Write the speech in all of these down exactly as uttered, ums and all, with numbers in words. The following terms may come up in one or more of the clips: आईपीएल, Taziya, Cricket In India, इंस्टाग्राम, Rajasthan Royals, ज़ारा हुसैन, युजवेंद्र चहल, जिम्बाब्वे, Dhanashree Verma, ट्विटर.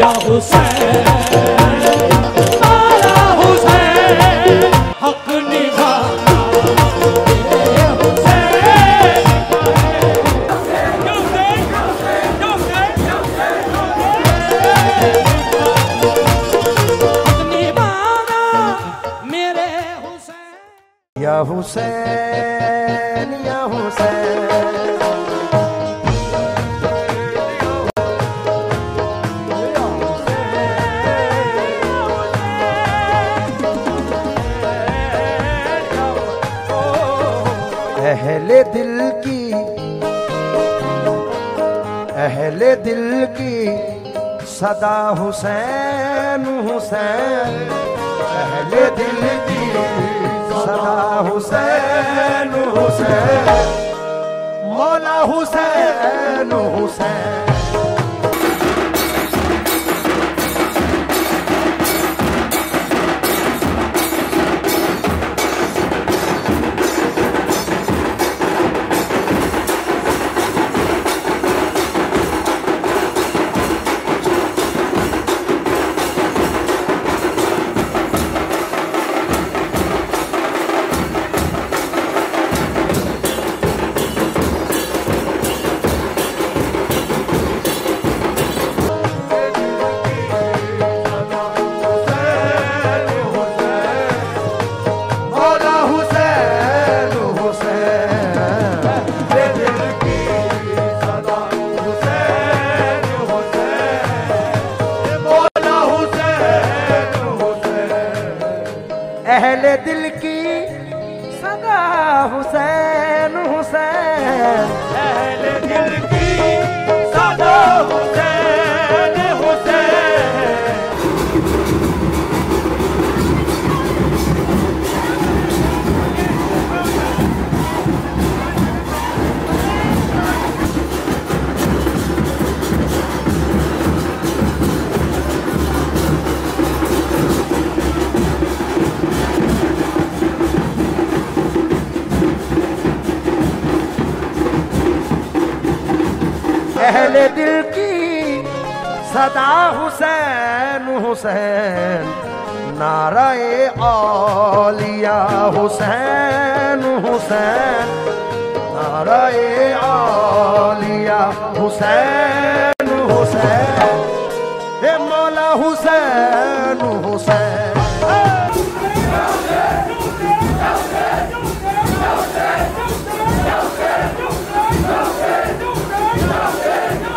ताज़िया हुसैन ज़ारा हुसैन हक निगाह मेरे हुसैन या हुसैन या हुसैन अहले दिल की अहले दिल की सदा हुसैन हुसैन अहले दिल की सदा हुसैन हुसैन मौला हुसैन हुसैन अहले दिल की सदा हुसैन हुसैन अहले दिल की सदा हुसैन अहले दिल की सदा हुसैन हुसैन नाराए आलिया हुसैन हुसैन नाराए आलिया हुसैन हुसैन हे मौला हुसैन हुसैन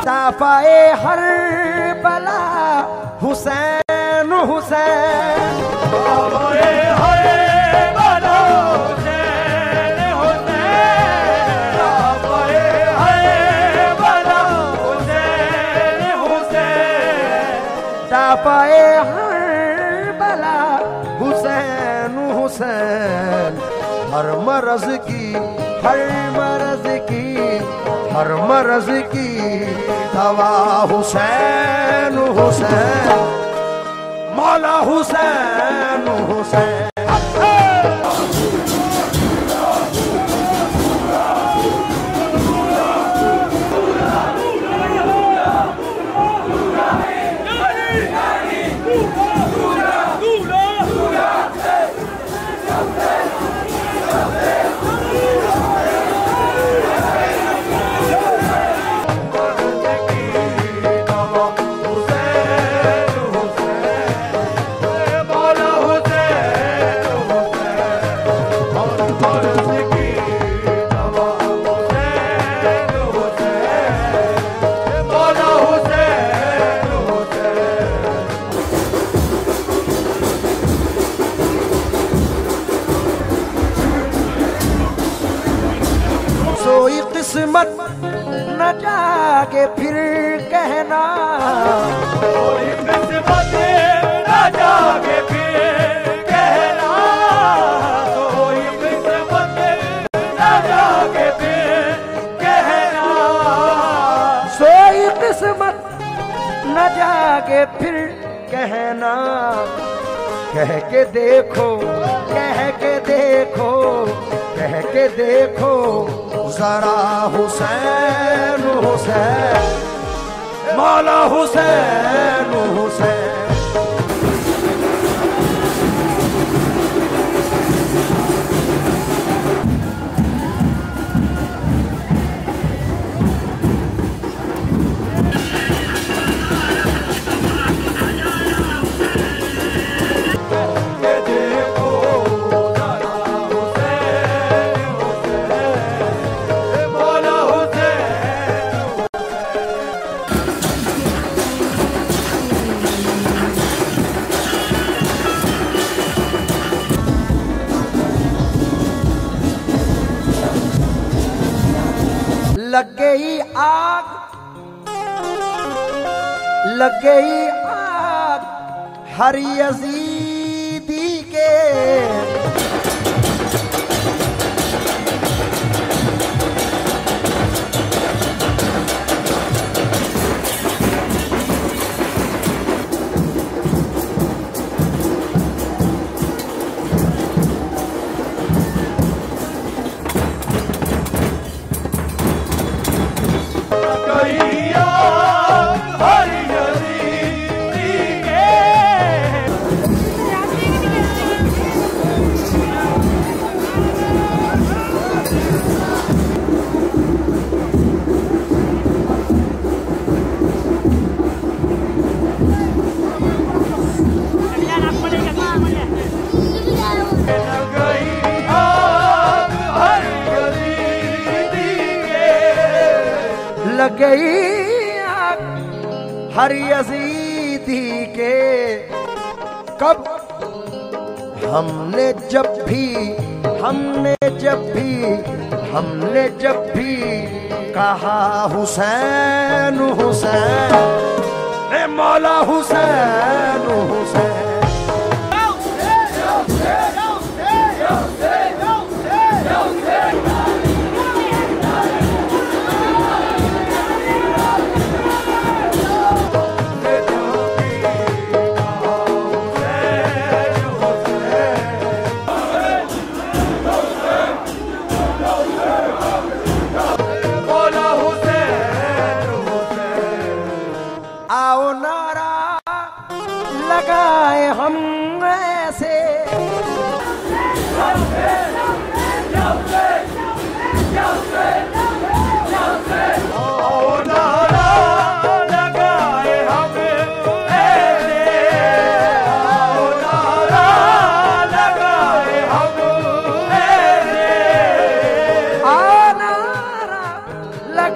ताफाए हर बला हुसैन हुसैन ताफाए हर बला हुसैन हुसैन ताफाए हर बला हुसैन हुसैन ताफाए हर बला हुसैन हुसैन हर मरज की हर मरज की हर मरज की दवा हुसैन हुसैन मौला हुसैन हुसैन किस्मत न जागे फिर कहना कोई किस्मत न जागे फिर कहना कोई किस्मत न जागे फिर कहना सोई किस्मत न जागे फिर कहना कह के देखो कह के देखो कह के देखो ज़रा हुसैन हुसैन मौला हुसैन हुसैन। लग गई आग लग गई आग हर यजीदी के लग गई आग हर यजीदी के। कब हमने जब भी हमने जब भी हमने जब भी कहा हुसैन हुसैन, ए मौला हुसैन हुसैन। लगाए हम ऐसे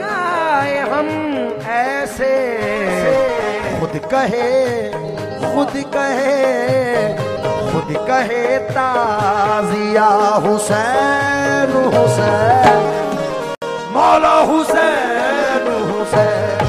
लगाए हम ऐसे खुद कहे खुद कहे खुद कहे ताजिया हुसैन हुसैन मौला हुसैन हुसैन।